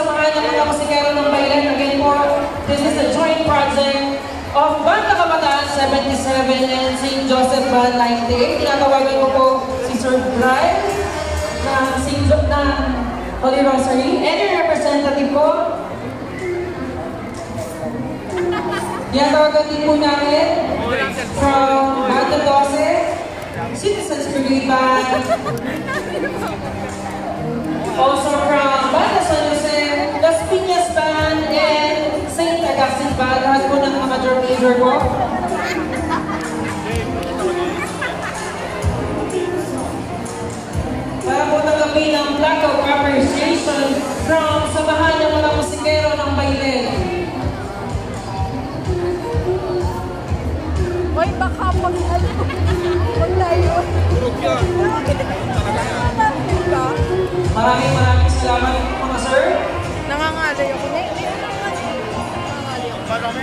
samahan ng mga musikero ng bayan. Again po, this is a joint project of Banda Kapataan 77 and St. Joseph Band 98. Tinatawagan ko po si Sir Rives ng St. Joktan Holy Rosary. And yung representative po, tinatawagan din po namin from Magda 12, Citizens Brigade, also from Banda Kapataan, Las Piñas Band, and St. Agassiz Band. Lahat po ng major po. Para po tanggapin ng plaque of appreciation from Savahana ng mga musikero ng baile. Ay, baka pag-alip. Huwag tayo. Huwag yan. Maraming maraming salamat mga sir. Nangangalay ako. Nangangalay ako. Marami?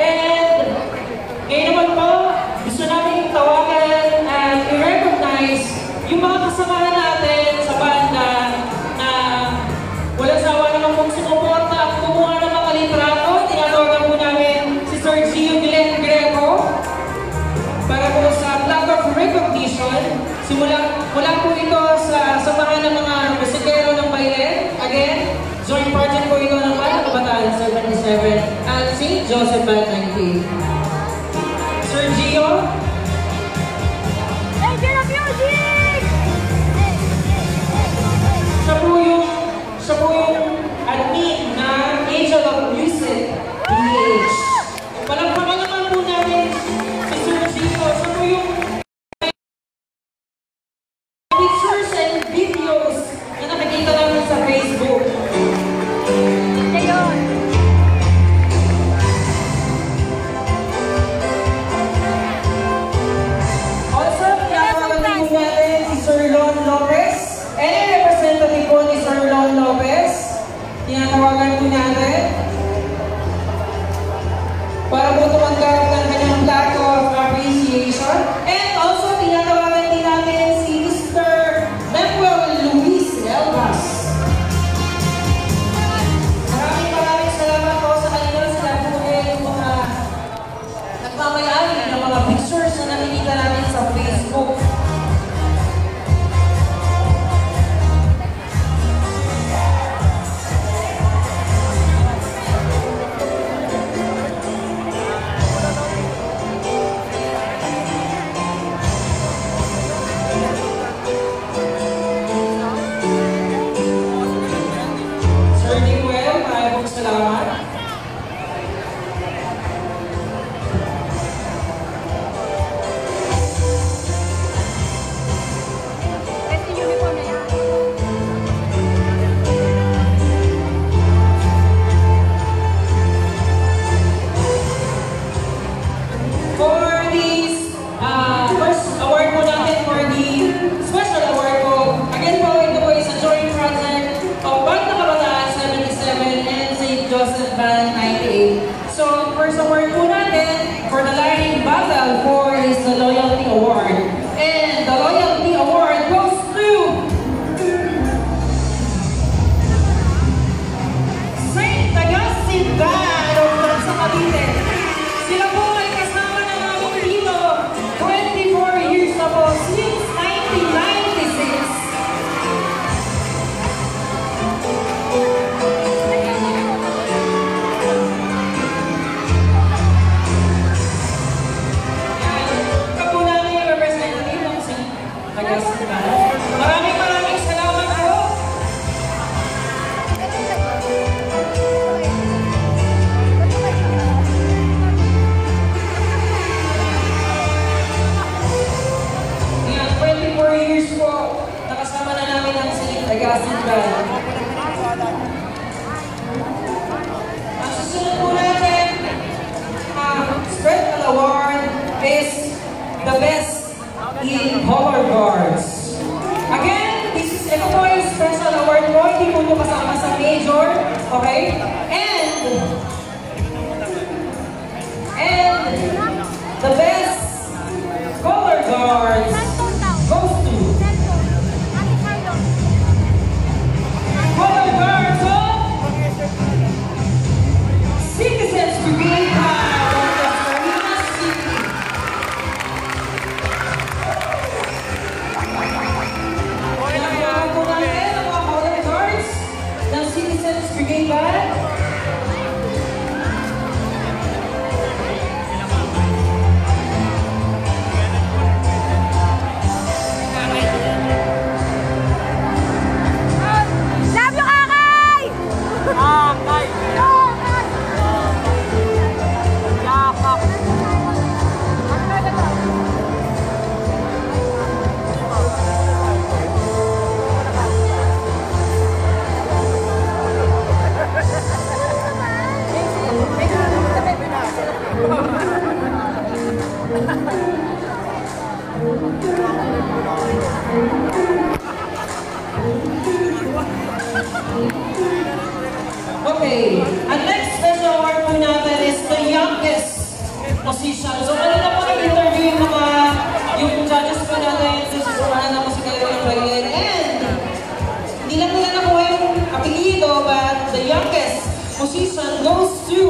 And ngayon naman po, gusto namin tawagan at i-recognize yung mga kasamahan natin sa banda na walang sawa naman pong sumuporta at kumuha ng mga litrato. Tinatawagan po namin si Sergio Glenn Greco para po sa plaque of recognition. Mula po ito sa samahan ng mga musikero ng bayan. Again, joint project po ito ng Banda Kapataan 77 at St. Joseph Band 98. Sir Gio, siya po yung admin na Angel of Music, DH. Palakpakan naman po namin si Sir Gio. Siya po yung pictures and videos na nakikita namin sa Facebook. Ngayon. Also, pinapagaling po natin si Sir Lon Lopez. Representative po ni Sir Lon Lopez. Tinatawagan po natin para po tumanggap ng kanyang plaque of appreciation. And also, tinatawagan din natin si Mr. Manuel Luis Elvas. Maraming maraming salamat po sa kanila. Salamat po kayo yung mga nagmamayari ng mga pictures na nakikita natin sa Facebook. the best in color guards. Again, this is ito po yung special award mo. Hindi po kasama sa major. Okay? And the best color guards goes to color guards of Citizens Brigade from the Sarina City. Nagpapagawa natin ang mga color guards ng Citizens Brigade Battle. Okay, ang next special award po natin is the youngest position. So ano na po ang interview yung mga judges po natin. This is Savahana na po si Sergio Glenn Greco. And hindi lang nila na po yung apelido, but the youngest position goes to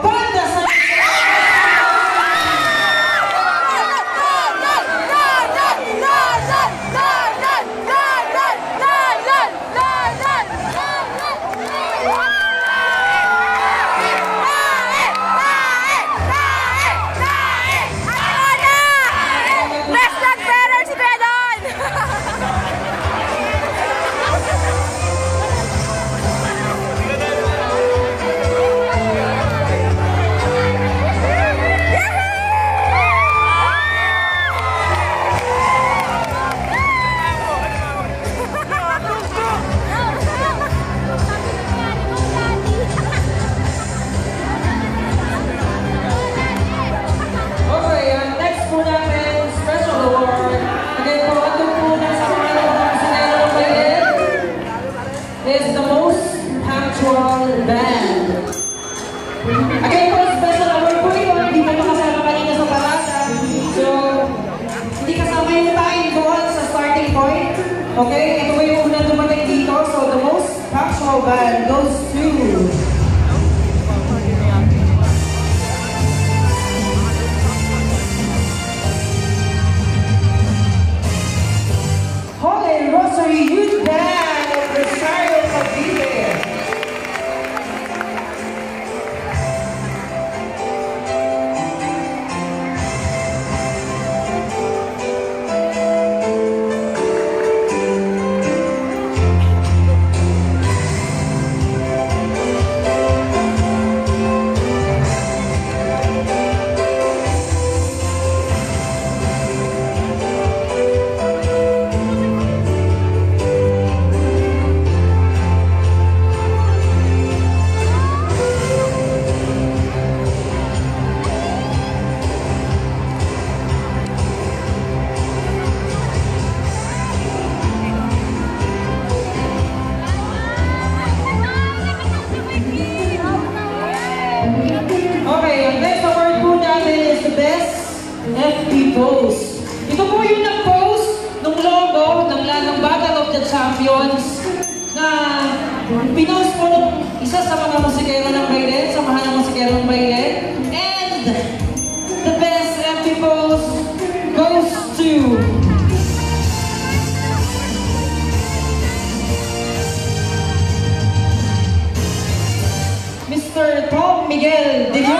Banda Okay, ito yung unang dumating dito. So the most factual band goes to Holy Rosary Youth Band of Rosario Cavite. Pose. Ito po yung nag-pose ng logo ng Battle of the Champions na pinost po nung isa sa mga musikero ng Bayle, samahan ng musikero ng Bayle. And the best FP pose goes to Mr. Tom Miguel. Did you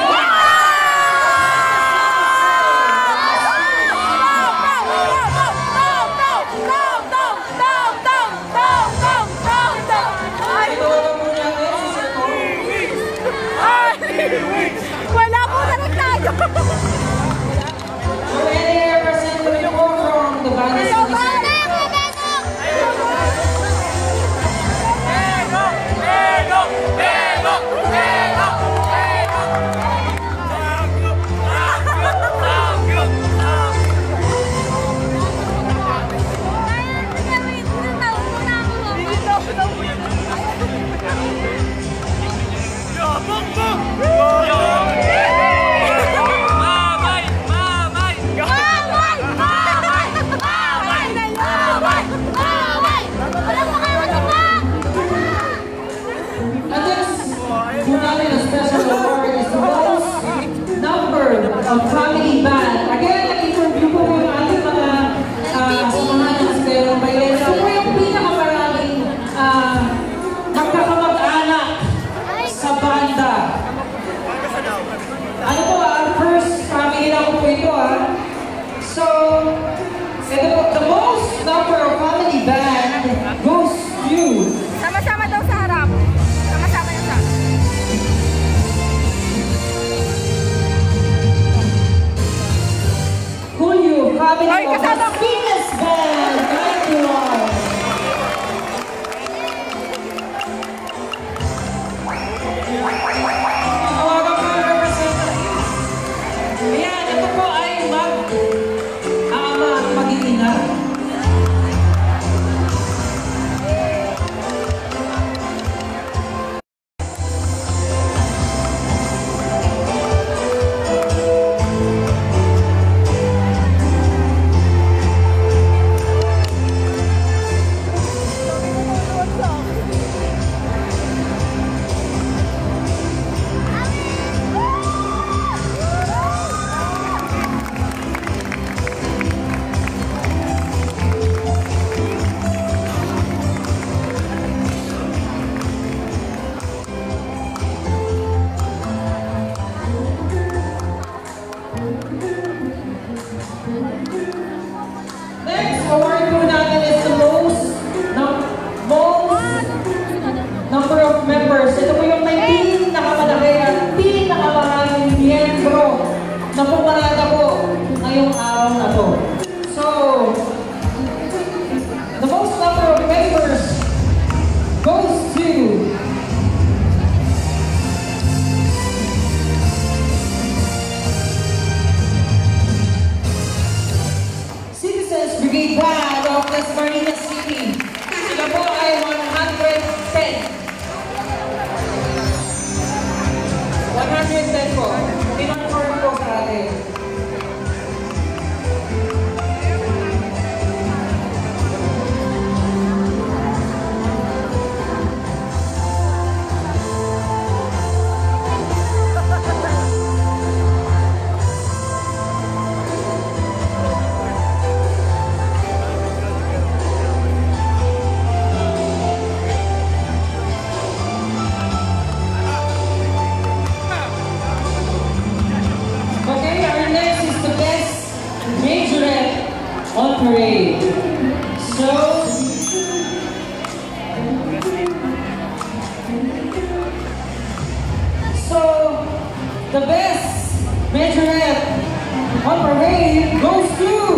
the best majorette on parade goes to...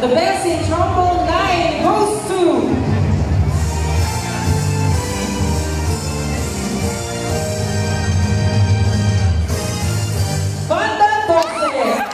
The best in trombone 9 goes to... Banda 12!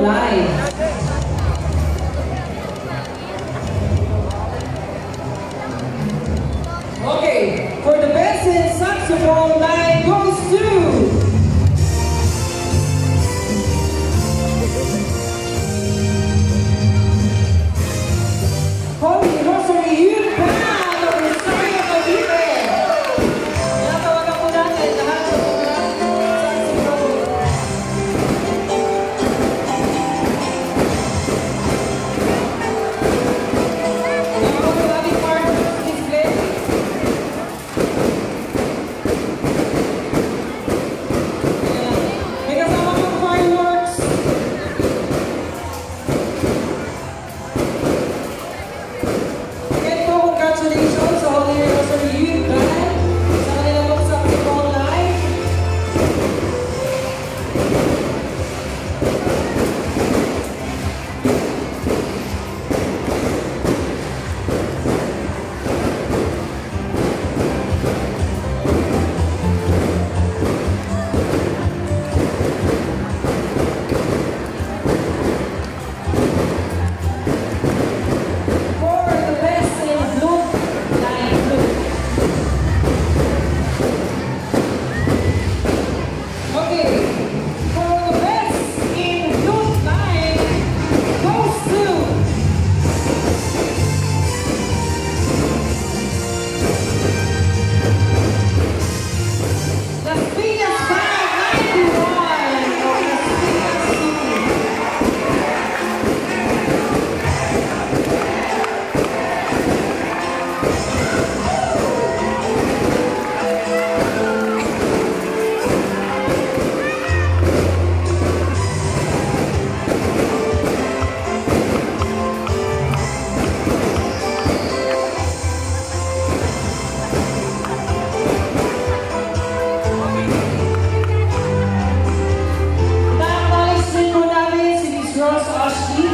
live. Okay, for the best in saxophone line goes to... Holy Rosary, you band of the Rosario Cavite! Natawagan po natin lahat ng saxophone. Nagawa po natin part of this place. May kasama pang fireworks. Congratulations sa Holy Rosary Youth Band sa kanila mong saxophone live. For the best in blue, line blue. Okay, for the best in blue line goes to... Las Piñas Band 91 of Las Piñas City. Na-acknowledge din po namin si Ms. Rose Ashley,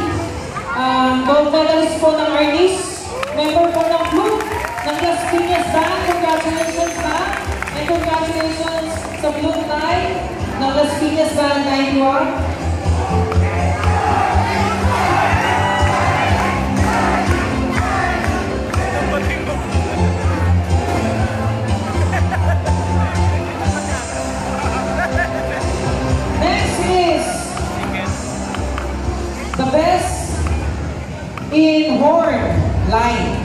gold medalist po ng Arnis, member po ng group ng Las Piñas Band. Congratulations pa, and congratulations sa blue tie ng Las Piñas Band 91. Next is the best in horn line.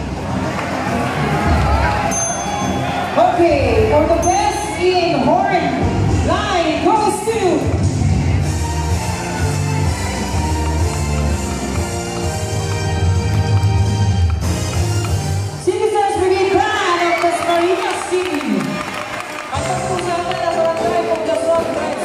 Okay, for the best in horn line goes to... Citizens Brigade Band of Las Marinas City. Ang pagpusapan na barangay of Las Marinas.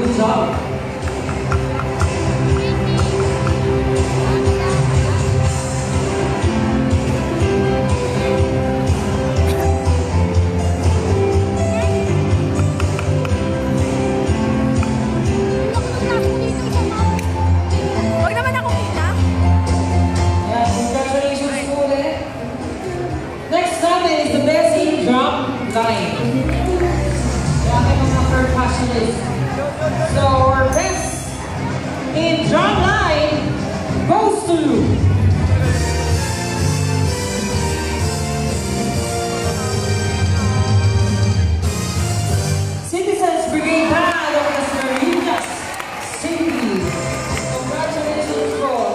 Good job. So our best in drum line goes to Citizens Brigade Band of the Sir Rives Cities. Congratulations to all.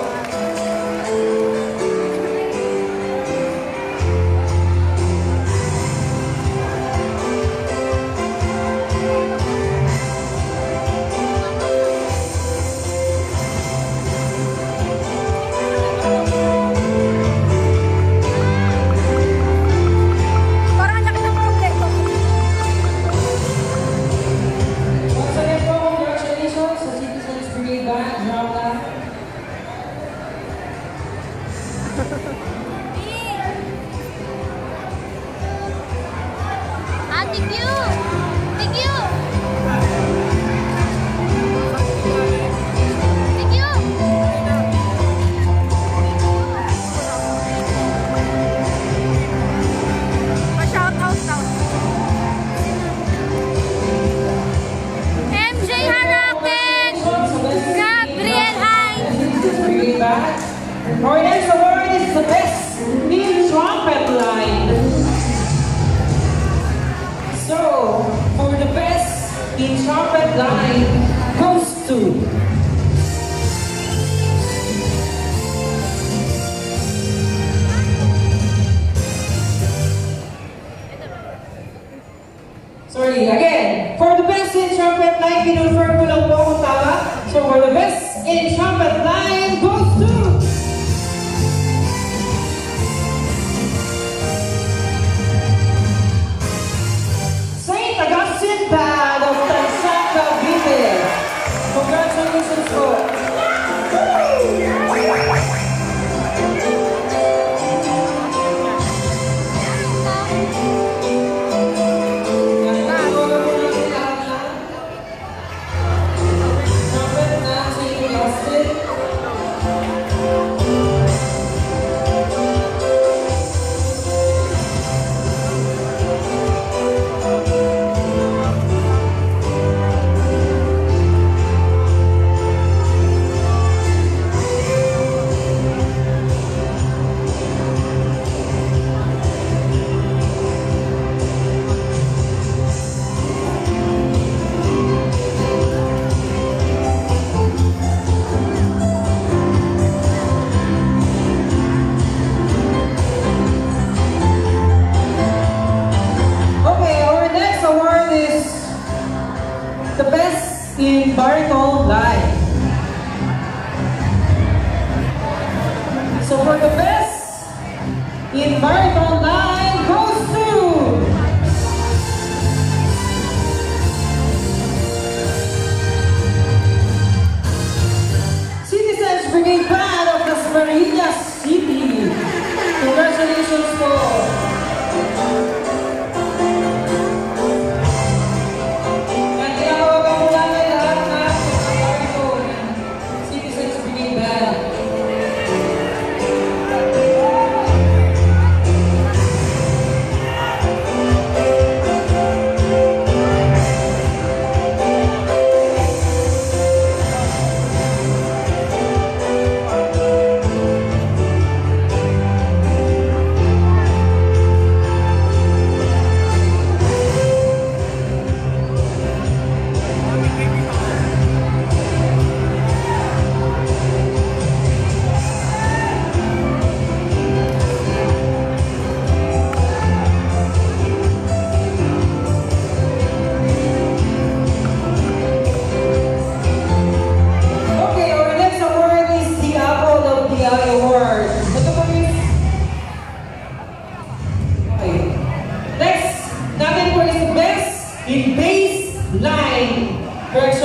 Our next award is the best new trumpet line. So, for the best in trumpet line goes to for the best in trumpet line, pinulfer ko lang po tama. So for the best in trumpet line goes to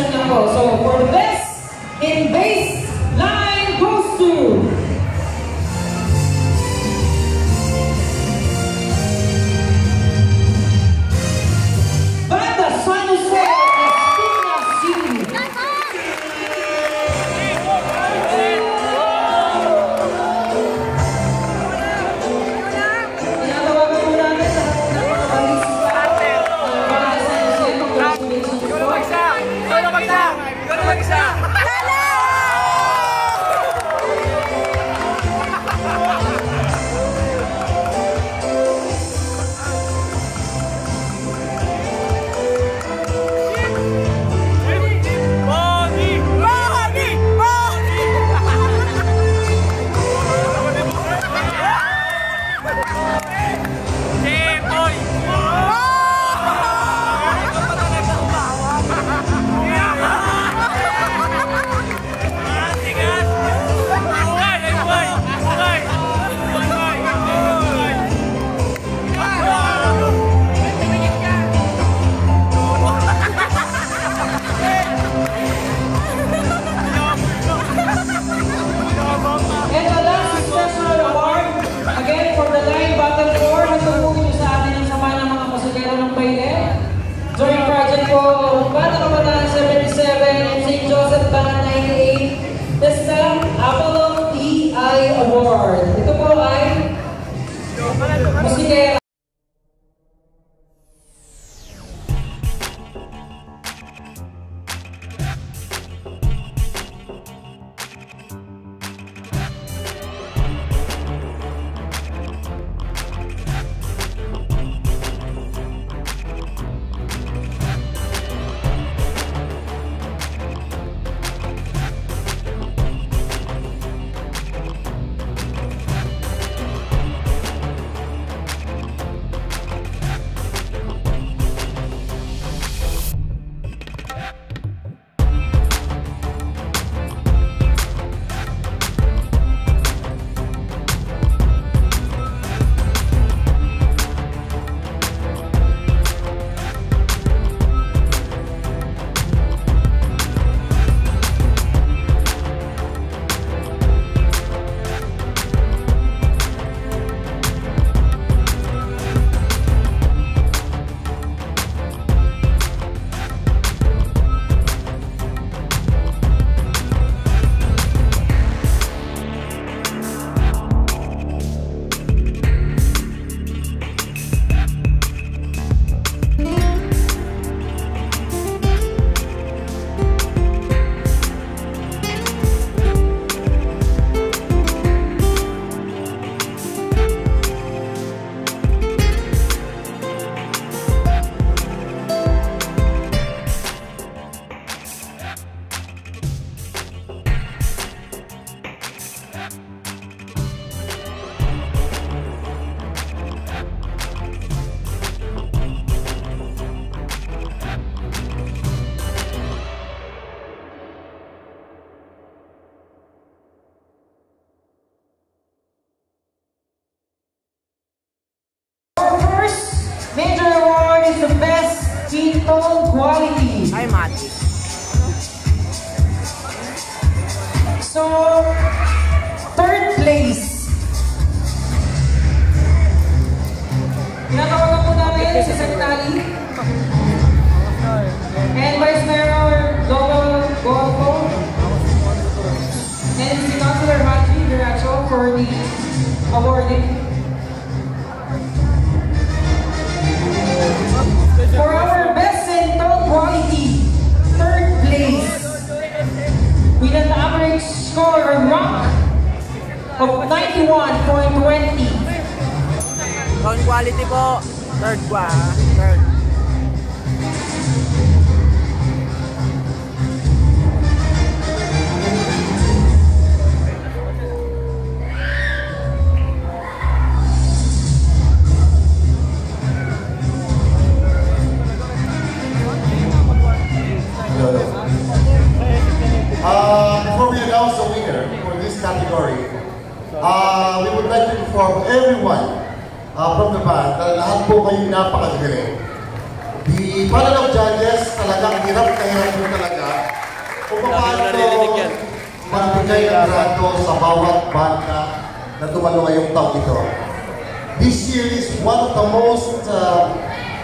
question na po. So, for the best in bass line goes to... Banda St. Joseph Band 98, the Sam Apollo T.I. Award. Ito po ay musikera. Quality. I'm at it. So, third place. Natawagan po namin si Secretary and Vice Mayor Lobo Golfo and si Councilor Matthew Duracho for the awarding. For our best in top quality, third place, with an average score or rank of 91.20. Top quality po, third one, third. Before we announce the winner for this category, we would like to inform everyone from the band na lahat po kayo napakagaling. The panel of judges talagang hirap na hirap po talaga kung paano magbigay ang rato sa bawat banda na tumalo ngayong taon ito. This year is one of the most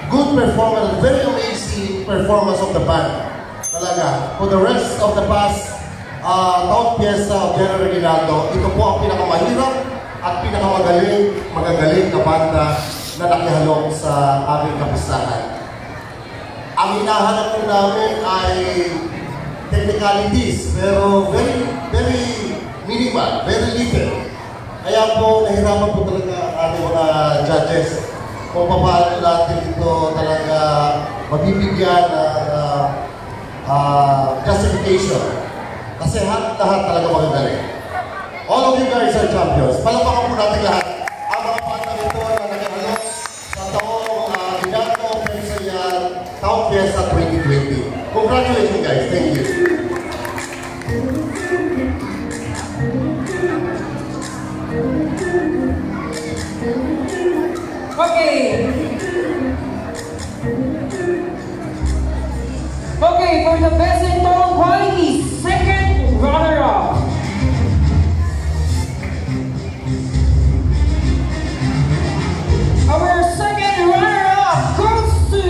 good performance, very amazing performance of the band. Talaga, for the rest of the past taon piyesa o General Reginaldo, ito po ang pinakamahirap at pinakamagaling na banda na nakihalong sa aming kapistahan. Ang hinahanap po namin ay technicalities, pero very minimal, very little. Kaya po, nahirapan po talaga ating mga judges kung paano natin ito talaga mabibigyan ng classification. Kasi lahat talaga magagaling. All of you guys are champions. Palapakan po natin lahat ang mga panang ito na nag-alok sa taong Ginaldo Pensayal Taong Fiesta 2020. Congratulations guys. Thank you. Okay, for the best in total quality, second runner-up. Our second runner-up goes to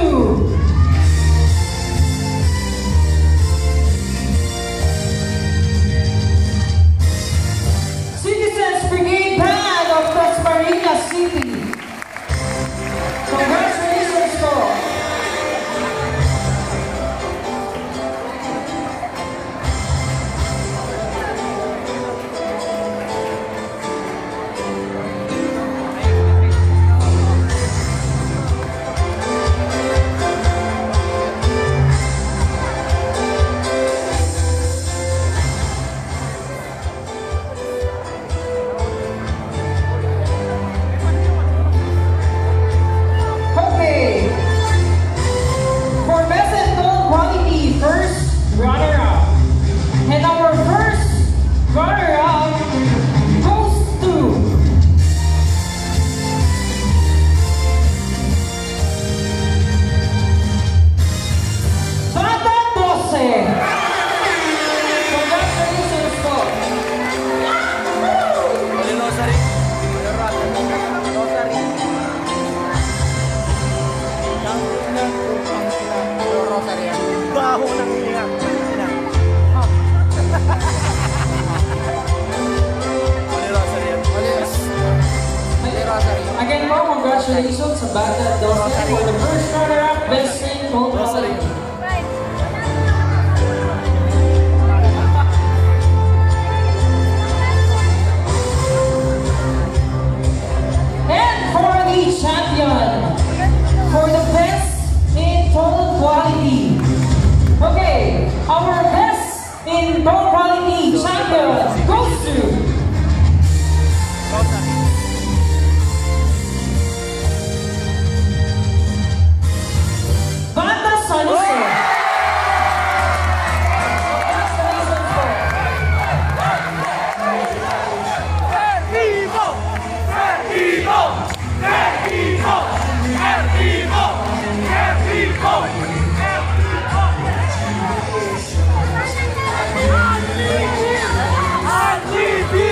Citizens Brigade Band of Transparina City. Congratulations to all. Again, ma'am, congratulations sa Banda 12 for the first runner-up, best in total quality. And for the champion, for the best in total quality. Okay, our best in total quality champion goes to... Happy people!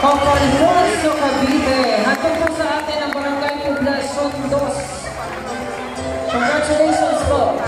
Pangkalipuan sa Cavite. Hatid po sa atin ang Barangay Poblas Zone 2. Congratulations po.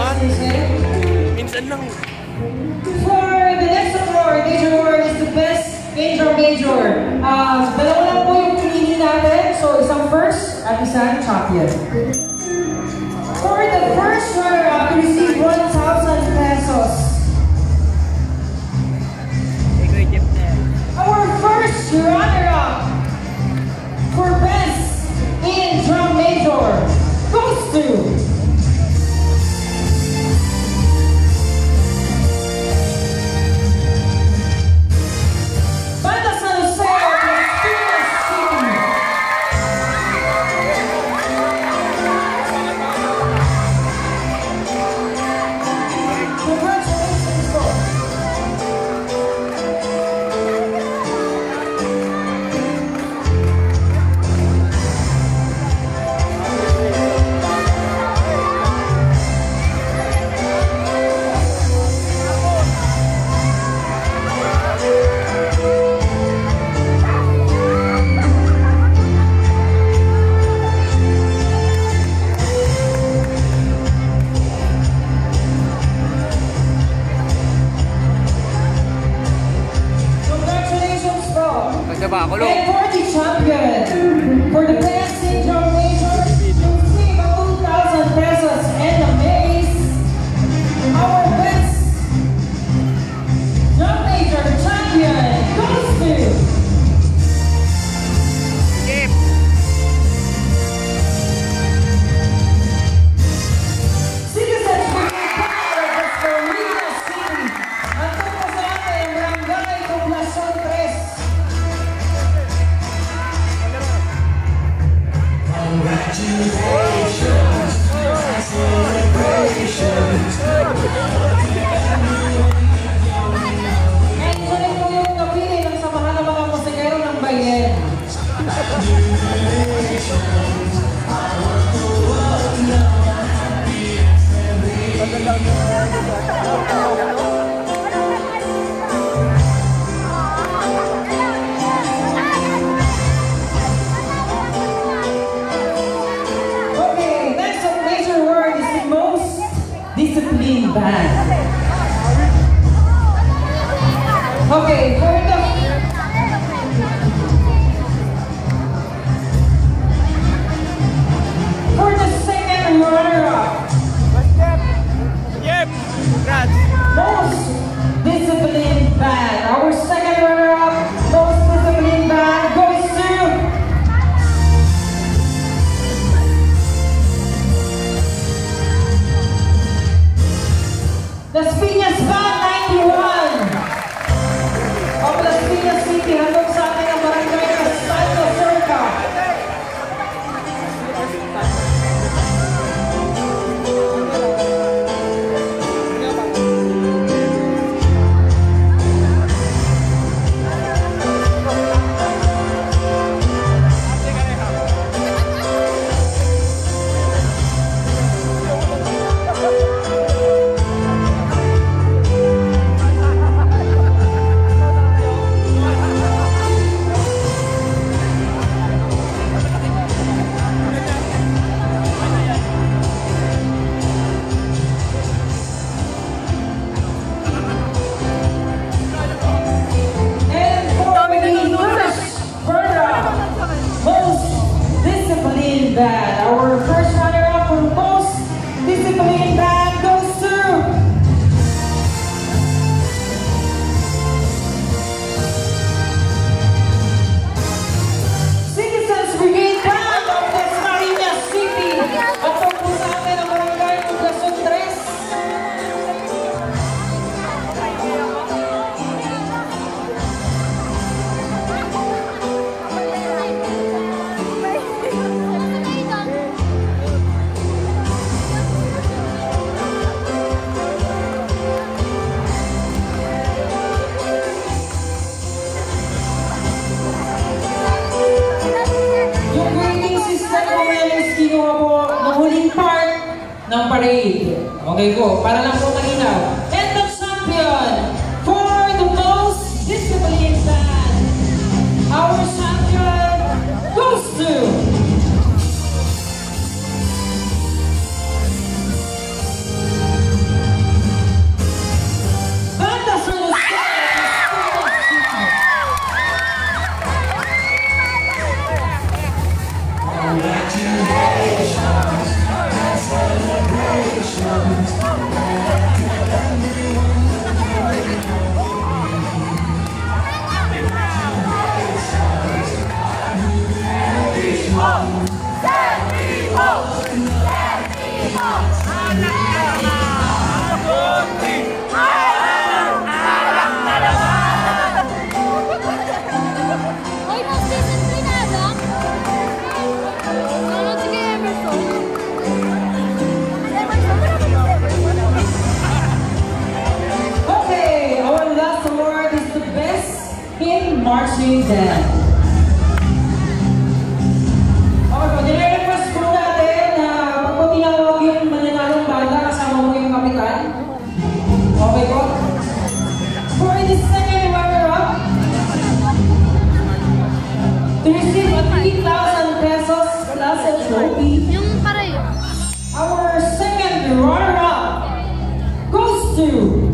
naman. Minsan lang. For the next floor, Major Ward is the best Major. Dalawa lang po yung pinili natin. So, isang first at isang champion. For the first runner-up, you receive 1,000 pesos. Our first runner-up for best in drum major goes to... Marching Band. Okay, pag-request po natin na pag po tinawag yung mananalong banda, kasama mo yung kapitan. Okay po? For the second runner-up, to receive 3,000 pesos plus a trophy, our second runner-up goes to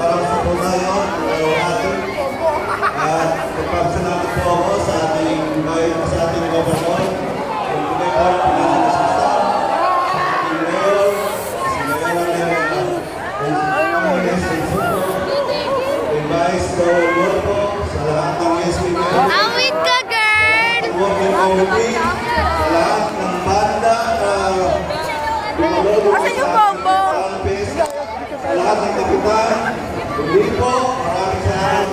para sa At nagpapasalamat po ako sa ating bayan, sa ating governor, ang Mayor ng Nasasasal, sa ating Mayor, si Mayor ng Leon, ang Mayor ng Sumo, ang Vice Governor po, sa lahat ng SP Mayor, ang Working Committee, sa lahat ng banda na lumulubos sa lahat ng kapitan, hindi po, maraming salamat.